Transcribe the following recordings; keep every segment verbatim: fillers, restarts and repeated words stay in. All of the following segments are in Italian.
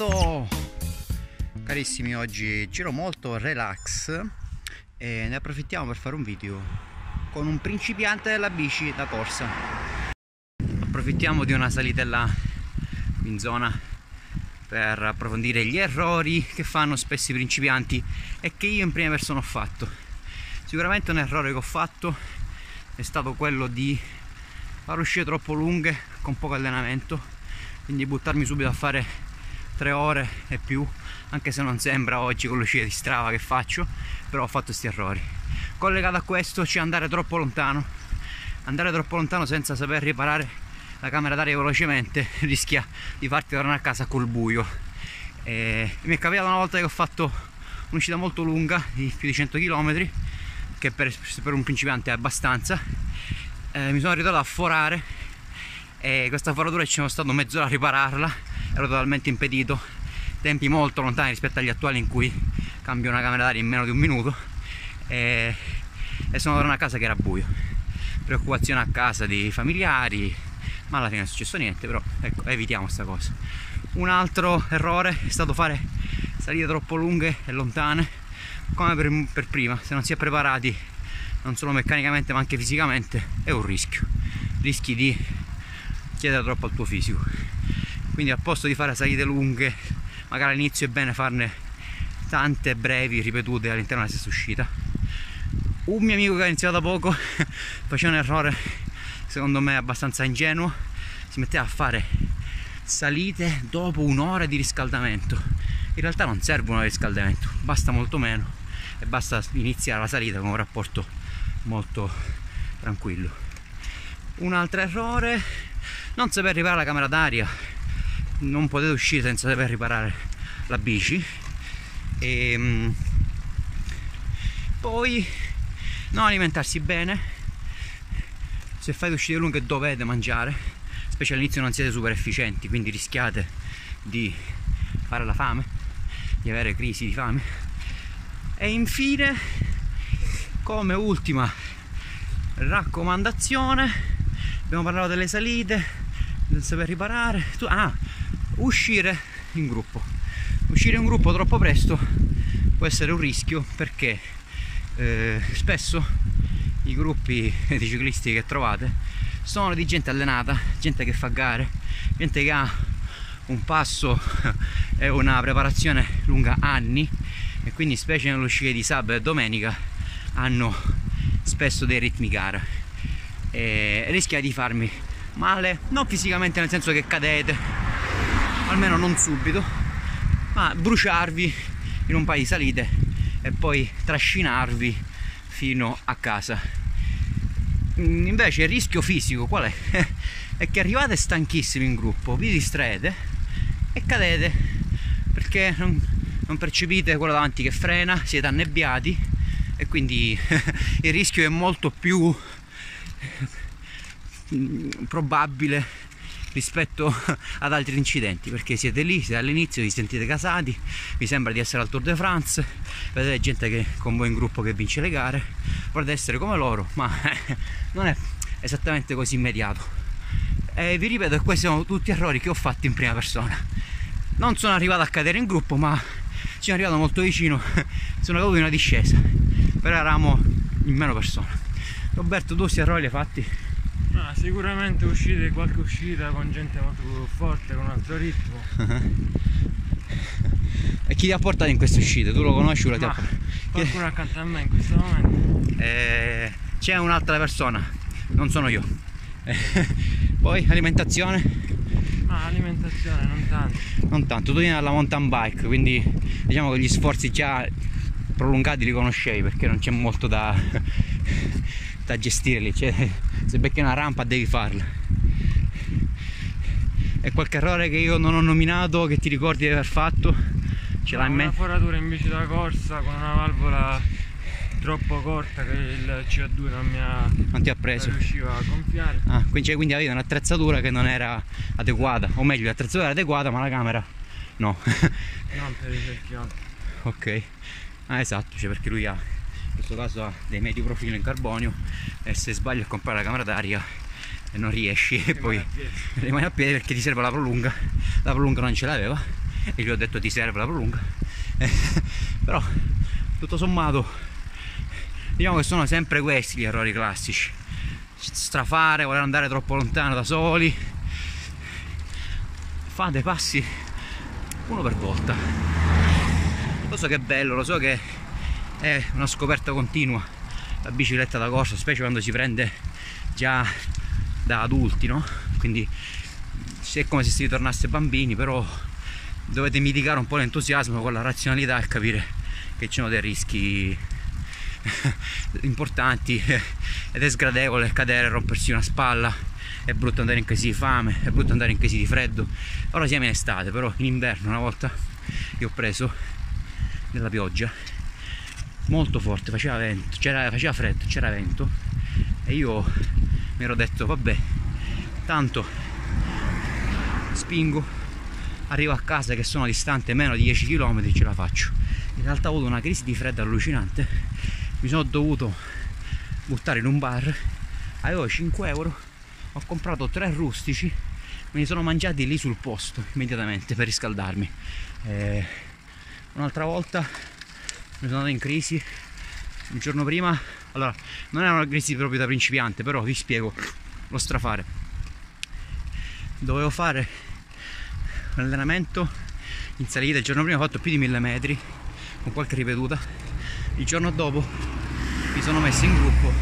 Roberto, carissimi, oggi giro molto relax e ne approfittiamo per fare un video con un principiante della bici da corsa. Approfittiamo di una salitella in zona per approfondire gli errori che fanno spesso i principianti e che io in prima persona ho fatto. Sicuramente un errore che ho fatto è stato quello di far uscite troppo lunghe con poco allenamento, quindi buttarmi subito a fare tre ore e più, anche se non sembra oggi con l'uscita di Strava che faccio, però ho fatto questi errori. Collegato a questo c'è andare troppo lontano, andare troppo lontano senza saper riparare la camera d'aria velocemente rischia di farti tornare a casa col buio. E mi è capitato una volta che ho fatto un'uscita molto lunga di più di cento chilometri, che per, per un principiante è abbastanza, eh, mi sono ritrovato a forare. E questa foratura ci sono stato mezz'ora a ripararla, ero totalmente impedito, tempi molto lontani rispetto agli attuali in cui cambio una camera d'aria in meno di un minuto e, e sono tornato a casa che era buio, preoccupazione a casa di familiari, ma alla fine non è successo niente, però ecco, evitiamo questa cosa. Un altro errore è stato fare salite troppo lunghe e lontane come per, per prima, se non si è preparati non solo meccanicamente ma anche fisicamente è un rischio, rischi di chiedere troppo al tuo fisico, quindi al posto di fare salite lunghe magari all'inizio è bene farne tante brevi ripetute all'interno della stessa uscita. Un mio amico che ha iniziato da poco faceva un errore secondo me abbastanza ingenuo, si metteva a fare salite dopo un'ora di riscaldamento. In realtà non serve un'ora di riscaldamento, basta molto meno e basta iniziare la salita con un rapporto molto tranquillo. Un altro errore, non saper riparare la camera d'aria, non potete uscire senza saper riparare la bici. E poi non alimentarsi bene, se fate uscite lunghe dovete mangiare, specie all'inizio non siete super efficienti, quindi rischiate di fare la fame, di avere crisi di fame. E infine, come ultima raccomandazione, abbiamo parlato delle salite, del saper riparare, ah, uscire in gruppo. Uscire in gruppo troppo presto può essere un rischio perché eh, spesso i gruppi di ciclisti che trovate sono di gente allenata, gente che fa gare, gente che ha un passo e una preparazione lunga anni e quindi specie nell'uscita di sabato e domenica hanno spesso dei ritmi gara. E rischia di farmi male, non fisicamente nel senso che cadete, almeno non subito, ma bruciarvi in un paio di salite e poi trascinarvi fino a casa. Invece il rischio fisico qual è? È che arrivate stanchissimi in gruppo, vi distraete e cadete perché non, non percepite quello davanti che frena, siete annebbiati e quindi il rischio è molto più probabile rispetto ad altri incidenti perché siete lì, siete all'inizio, vi sentite gasati, vi sembra di essere al Tour de France, vedete gente che con voi in gruppo che vince le gare, volete essere come loro, ma non è esattamente così immediato. E vi ripeto che questi sono tutti errori che ho fatto in prima persona, non sono arrivato a cadere in gruppo ma ci sono arrivato molto vicino, sono caduto in una discesa, però eravamo in meno persone. Roberto, tu questi errori li hai fatti? Ah, sicuramente uscite, qualche uscita con gente molto più forte, con un altro ritmo. E chi ti ha portato in queste uscite? Tu lo conosci o la ti ha portato? Qualcuno accanto a me in questo momento. Eh, C'è un'altra persona, non sono io. Eh, poi alimentazione? Ma alimentazione non tanto. Non tanto, tu vieni dalla mountain bike, quindi diciamo che gli sforzi già prolungati li conoscevi perché non c'è molto da da gestire lì, cioè, se becchi una rampa devi farla. E qualche errore che io non ho nominato che ti ricordi di aver fatto? Ce l'hai in mente? Una foratura in bici da corsa con una valvola troppo corta che il C O due non mi ha non ti ha preso, non riusciva a gonfiare. Ah, quindi, cioè, quindi avevi un'attrezzatura che non era adeguata, o meglio l'attrezzatura era adeguata ma la camera no. Non per i cerchiotti. Ok, ah, esatto, cioè perché lui ha in questo caso ha dei medi profili in carbonio e se sbaglio a comprare la camera d'aria non riesci e poi rimane a piedi perché ti serve la prolunga, la prolunga non ce l'aveva e gli ho detto ti serve la prolunga, eh, però tutto sommato diciamo che sono sempre questi gli errori classici: strafare, voler andare troppo lontano da soli. Fate passi uno per volta. Lo so che è bello, lo so che è una scoperta continua la bicicletta da corsa, specie quando si prende già da adulti, no? Quindi è come se si ritornasse bambini, però dovete mitigare un po' l'entusiasmo con la razionalità e capire che ci sono dei rischi importanti ed è sgradevole cadere, rompersi una spalla, è brutto andare in crisi di fame, è brutto andare in crisi di freddo. Ora siamo in estate, però in inverno una volta io ho preso della pioggia molto forte, faceva vento, faceva freddo, c'era vento e io mi ero detto vabbè, tanto spingo, arrivo a casa che sono distante meno di dieci chilometri, ce la faccio. In realtà ho avuto una crisi di freddo allucinante, mi sono dovuto buttare in un bar, avevo cinque euro, ho comprato tre rustici, me li sono mangiati lì sul posto immediatamente per riscaldarmi. Eh, un'altra volta mi sono andato in crisi il giorno prima. Allora, non era una crisi proprio da principiante, però vi spiego lo strafare. Dovevo fare un allenamento in salita, il giorno prima ho fatto più di mille metri con qualche ripetuta. Il giorno dopo mi sono messo in gruppo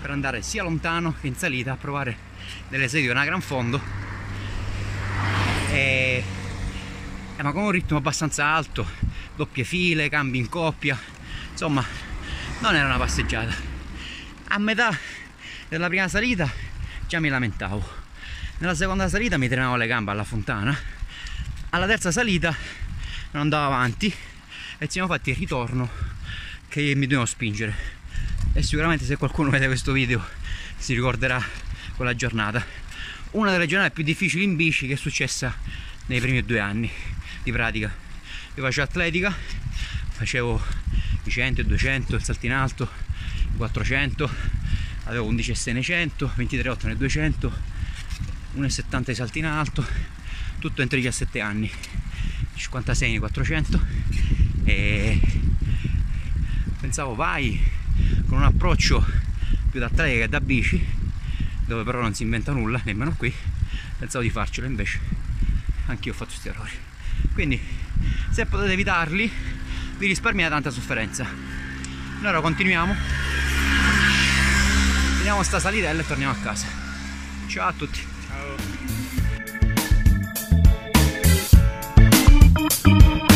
per andare sia lontano che in salita a provare delle sedie a gran fondo, e, eh, ma con un ritmo abbastanza alto, doppie file, cambi in coppia, insomma non era una passeggiata. A metà della prima salita già mi lamentavo, nella seconda salita mi trenavo le gambe alla fontana, alla terza salita non andavo avanti e ci siamo fatti il ritorno che mi dovevo spingere. E sicuramente se qualcuno vede questo video si ricorderà quella giornata, una delle giornate più difficili in bici che è successa nei primi due anni di pratica. Io facevo atletica, facevo i cento, i duecento, il salto in alto, i quattrocento, avevo undici e sei nei cento, ventitré e otto nei duecento, uno e settanta i salti in alto, tutto entro i diciassette anni, cinquantasei nei quattrocento. E pensavo vai con un approccio più da atletica che da bici, dove però non si inventa nulla nemmeno qui, pensavo di farcela, invece anch'io ho fatto questi errori. Quindi se potete evitarli vi risparmiate tanta sofferenza. Noi ora continuiamo, finiamo sta salitella e torniamo a casa. Ciao a tutti. Ciao.